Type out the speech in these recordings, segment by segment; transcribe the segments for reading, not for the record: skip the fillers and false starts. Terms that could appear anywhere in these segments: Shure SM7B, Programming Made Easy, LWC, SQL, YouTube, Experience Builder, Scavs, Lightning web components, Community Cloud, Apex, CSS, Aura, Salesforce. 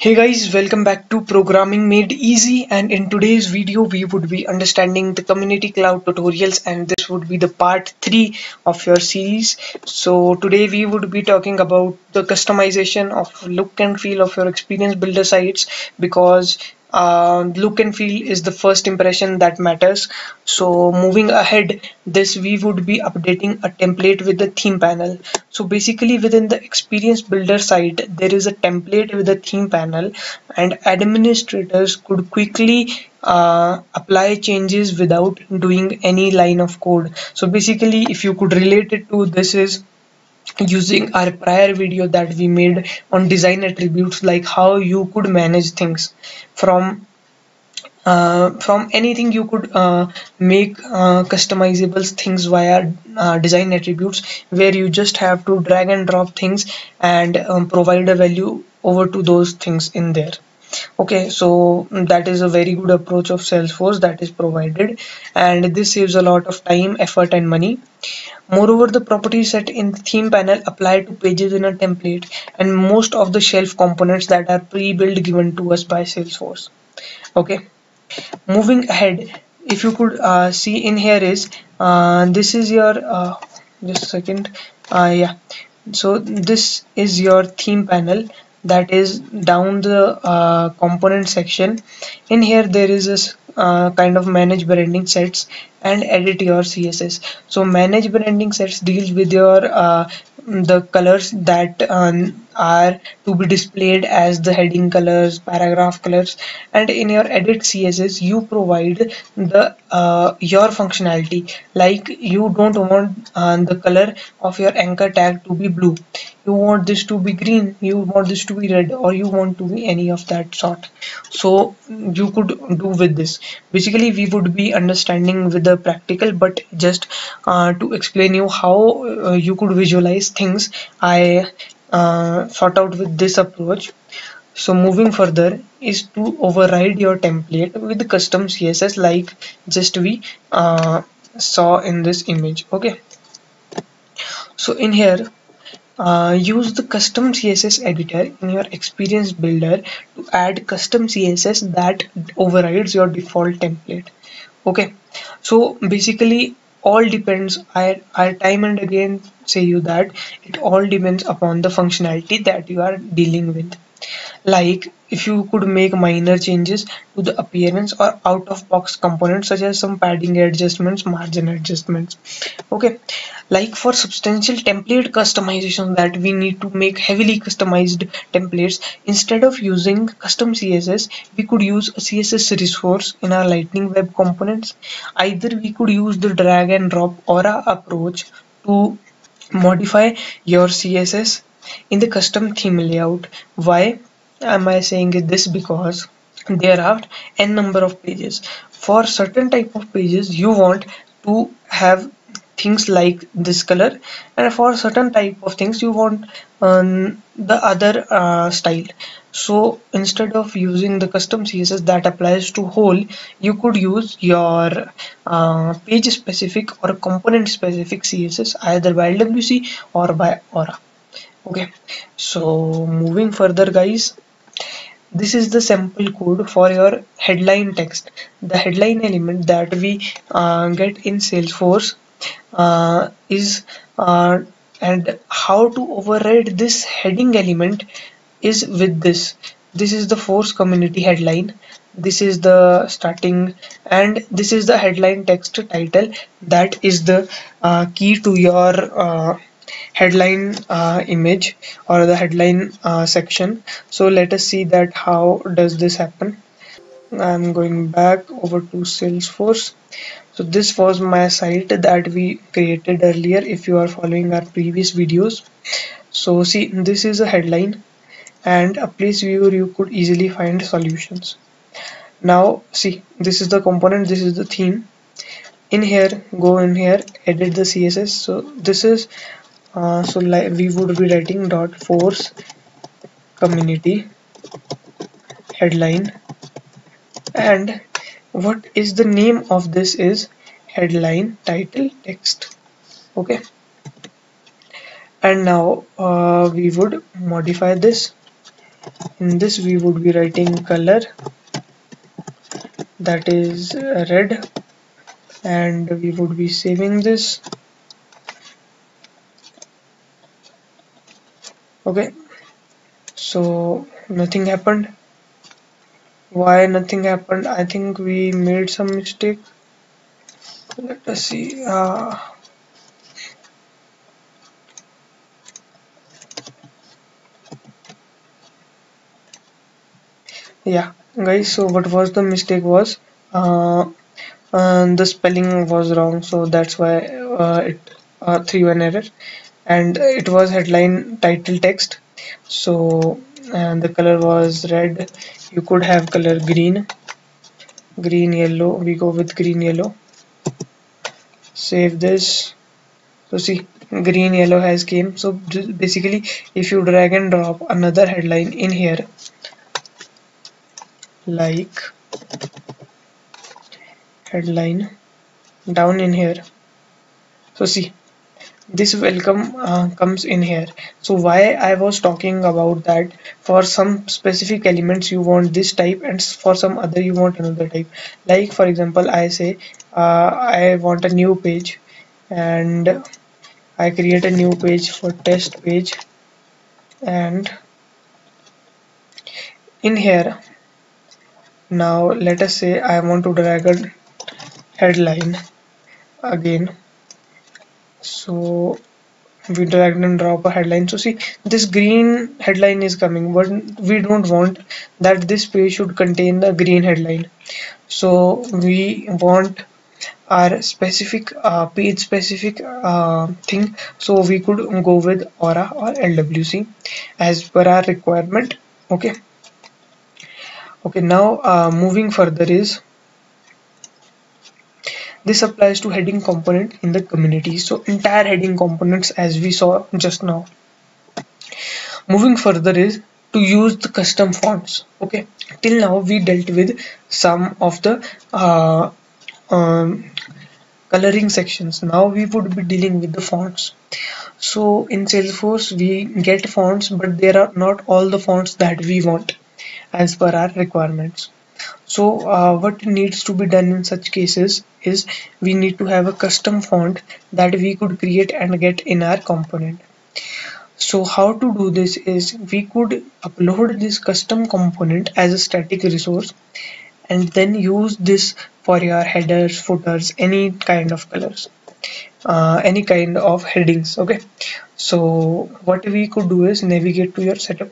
Hey guys, welcome back to Programming Made Easy, and in today's video we would be understanding the community cloud tutorials, and this would be the part 3 of your series. So today we would be talking about the customization of look and feel of your Experience Builder sites, because look and feel is the first impression that matters. So moving ahead this, we would be updating a template with the theme panel. So basically within the Experience Builder site there is a template with a theme panel, and administrators could quickly apply changes without doing any line of code. So basically if you could relate it to this, is using our prior video that we made on design attributes, like how you could manage things from anything. You could make customizable things via design attributes, where you just have to drag and drop things and provide a value over to those things in there. Okay, so that is a very good approach of Salesforce that is provided, and this saves a lot of time, effort and money. Moreover, the properties set in the theme panel apply to pages in a template and most of the shelf components that are pre-built given to us by Salesforce. Okay, moving ahead, if you could see in here is this is your just a second, yeah, so this is your theme panel that is down the component section. In here there is this kind of manage branding sets and edit your CSS. so manage branding sets deals with your the colors that are to be displayed as the heading colors, paragraph colors, and in your edit CSS you provide the your functionality, like you don't want the color of your anchor tag to be blue, you want this to be green, you want this to be red, or you want to be any of that sort. So you could do with this. Basically we would be understanding with the practical, but just to explain you how you could visualize things, I sort out with this approach. So moving further is to override your template with the custom CSS, like just we saw in this image. Okay, so in here use the custom CSS editor in your Experience Builder to add custom CSS that overrides your default template. Okay, so basically all depends, I time and again say you that it all depends upon the functionality that you are dealing with. Like if you could make minor changes to the appearance or out-of-box components, such as some padding adjustments, margin adjustments. Okay, like for substantial template customization that we need to make heavily customized templates, instead of using custom CSS we could use a CSS resource in our Lightning web components. Either we could use the drag and drop Aura approach to modify your CSS in the custom theme layout. Why am I saying this? Because there are n number of pages. For certain type of pages you want to have things like this color, and for certain type of things you want the other style. So instead of using the custom CSS that applies to whole, you could use your page specific or component specific CSS, either by LWC or by Aura. Okay, so moving further guys, this is the sample code for your headline text, the headline element that we get in Salesforce, and how to override this heading element is with this is the Force community headline, this is the starting, and this is the headline text title that is the key to your headline image or the headline section. So let us see that how does this happen. I'm going back over to Salesforce. So this was my site that we created earlier if you are following our previous videos. So see, this is a headline and a place viewer you could easily find solutions. Now see, this is the component, this is the theme. In here, go in here, edit the CSS. So this is so like we would be writing dot Force community headline, and what is the name of this is headline title text. Okay, and now we would modify this In this we would be writing color, that is red, and we would be saving this. Okay, so nothing happened. Why nothing happened? I think we made some mistake. Let us see. Yeah guys, so what was the mistake was the spelling was wrong, so that's why it 3-1 error, and it was headline title text. So and the color was red. You could have color green, green, yellow. We go with green, yellow. Save this. So see, green, yellow has came. So basically if you drag and drop another headline in here, like headline down in here, so see this welcome comes in here. So why I was talking about that, for some specific elements you want this type and for some other you want another type. Like for example, I say I want a new page, and I create a new page for test page, and in here now let us say I want to drag a headline again. So we drag and drop a headline. So see, this green headline is coming, but we don't want that this page should contain the green headline. So we want our specific page specific thing. So we could go with Aura or LWC as per our requirement. Okay. Okay, now moving further is, this applies to heading component in the community. So entire heading components as we saw just now. Moving further is to use the custom fonts. Okay, till now we dealt with some of the coloring sections. Now we would be dealing with the fonts. So in Salesforce we get fonts, but there are not all the fonts that we want as per our requirements. So what needs to be done in such cases is we need to have a custom font that we could create and get in our component. So how to do this is we could upload this custom component as a static resource and then use this for your headers, footers, any kind of colors, any kind of headings. Okay, so what we could do is navigate to your setup,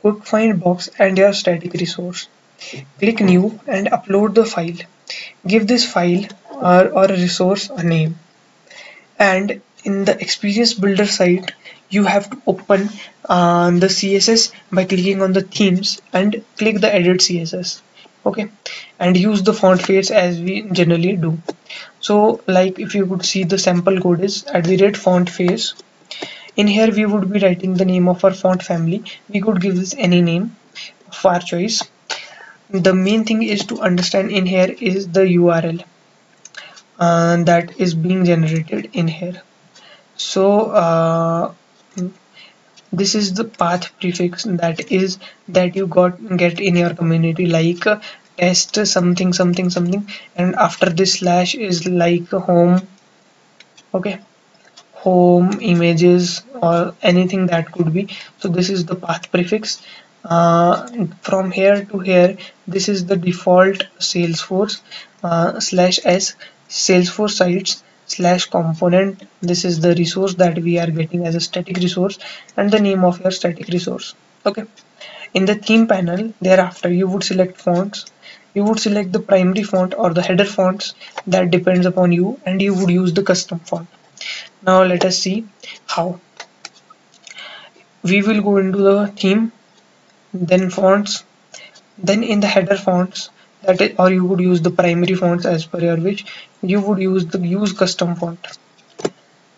quick find box and your static resource. Click new and upload the file. Give this file or resource a name, and in the Experience Builder site you have to open the CSS by clicking on the themes and click the edit CSS. Okay, and use the font face as we generally do. So like if you could see, the sample code is @fontface. In here we would be writing the name of our font family. We could give this any name of our choice. The main thing is to understand in here is the URL that is being generated in here. So this is the path prefix that you get in your community, like test something something something, and after this slash is like home. Okay, home, images, or anything that could be. So this is the path prefix. From here to here, this is the default Salesforce /s Salesforce sites /component. This is the resource that we are getting as a static resource, and the name of your static resource. Okay, in the theme panel thereafter you would select fonts. You would select the primary font or the header fonts, that depends upon you, and you would use the custom font. Now let us see how. We will go into the theme, then fonts, then in the header fonts, that is, or you would use the primary fonts as per your wish. You would use the use custom font.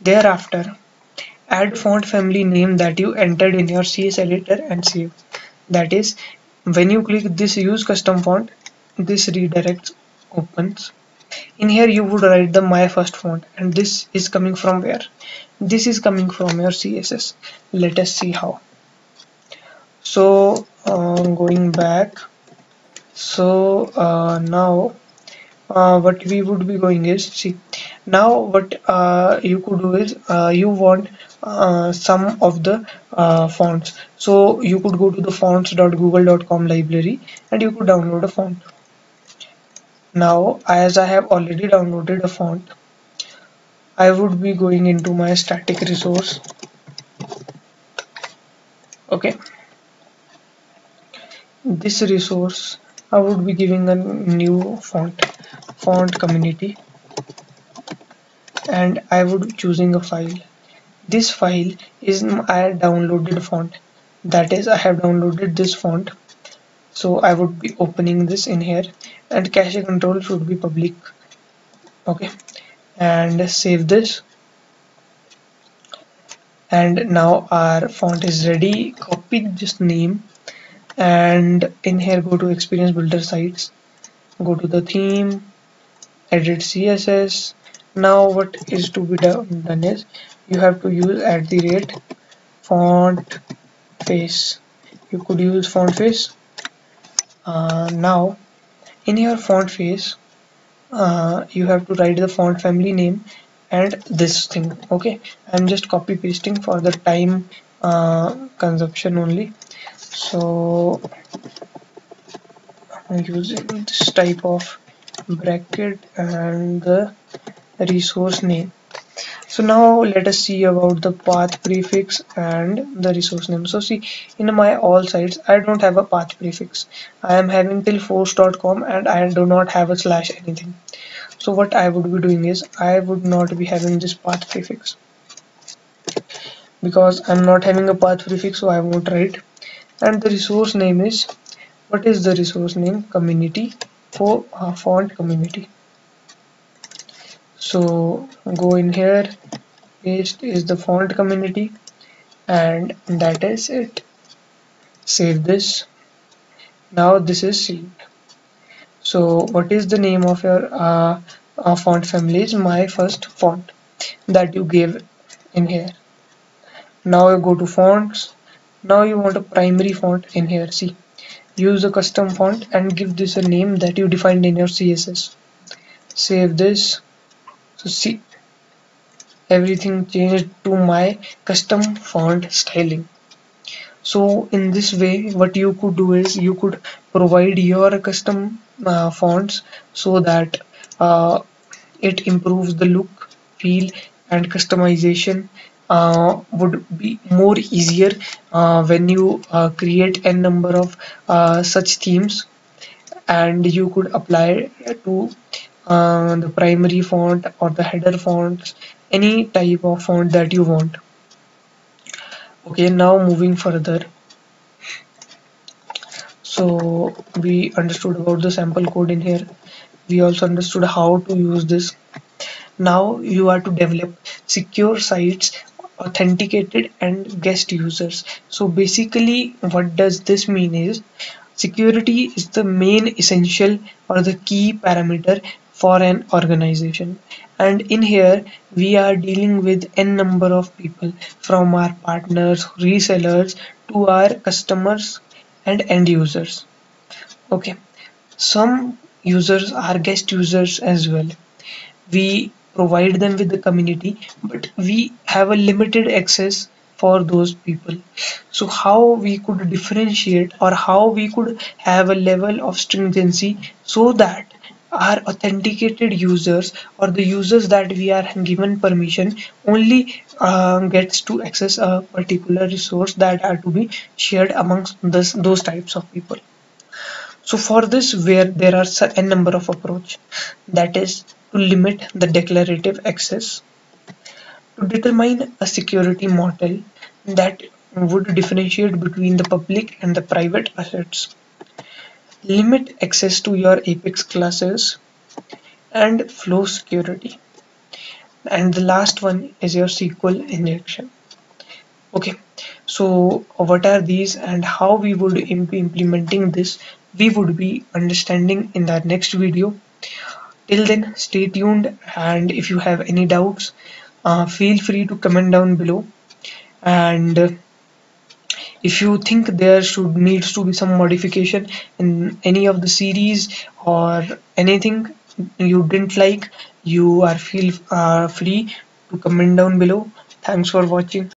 Thereafter add font family name that you entered in your CS editor and save. That is, when you click this use custom font, this redirects, opens. In here you would write the my first font, and this is coming from where? This is coming from your CSS. Let us see how. So going back, so now what we would be going is, see, now what you could do is you want some of the fonts, so you could go to the fonts.google.com library and you could download a font. Now as I have already downloaded a font, I would be going into my static resource. Okay, this resource I would be giving a new font, font community, and I would be choosing a file. This file is my downloaded font, that is I have downloaded this font, so I would be opening this in here, and cache control should be public. Okay, and save this, and now our font is ready. Copy this name and in here go to Experience Builder sites, go to the theme, edit CSS. Now what is to be done is you have to use @ font face. You could use font face. Now in your font face you have to write the font family name and this thing. Okay, I'm just copy pasting for the time consumption only, so I'm using this type of bracket and the resource name. So now let us see about the path prefix and the resource name. So see, in my all sites I don't have a path prefix. I am having till force.com and I do not have a slash anything. So what I would be doing is I would not be having this path prefix, because I'm not having a path prefix, so I won't write. And the resource name is, what is the resource name? Community, for font community. So go in here, paste is the font community, and that is it. Save this. Now this is saved. So what is the name of your font family? Is my first font that you gave in here. Now you go to fonts. Now you want a primary font in here. See, use a custom font and give this a name that you defined in your CSS. Save this. So see, everything changed to my custom font styling. So in this way what you could do is you could provide your custom fonts so that it improves the look, feel and customization would be more easier when you create n number of such themes, and you could apply to the primary font or the header fonts, any type of font that you want. Okay, now moving further, so we understood about the sample code in here, we also understood how to use this. Now you are to develop secure sites, authenticated and guest users. So basically what does this mean is, security is the main essential or the key parameter for an organization, and in here we are dealing with n number of people, from our partners, resellers to our customers and end users. Okay, some users are guest users as well. We provide them with the community, but we have a limited access for those people. So how we could differentiate, or how we could have a level of stringency so that our authenticated users or the users that we are given permission only gets to access a particular resource that are to be shared amongst those types of people. So for this, where there are a number of approach, that is to limit the declarative access, to determine a security model that would differentiate between the public and the private assets, limit access to your Apex classes, and flow security. And the last one is your SQL injection. Okay, so what are these and how we would be implementing this, we would be understanding in our next video. Till then, stay tuned, and if you have any doubts, feel free to comment down below. And if you think there needs to be some modification in any of the series or anything you didn't like, you are feel free to comment down below. Thanks for watching.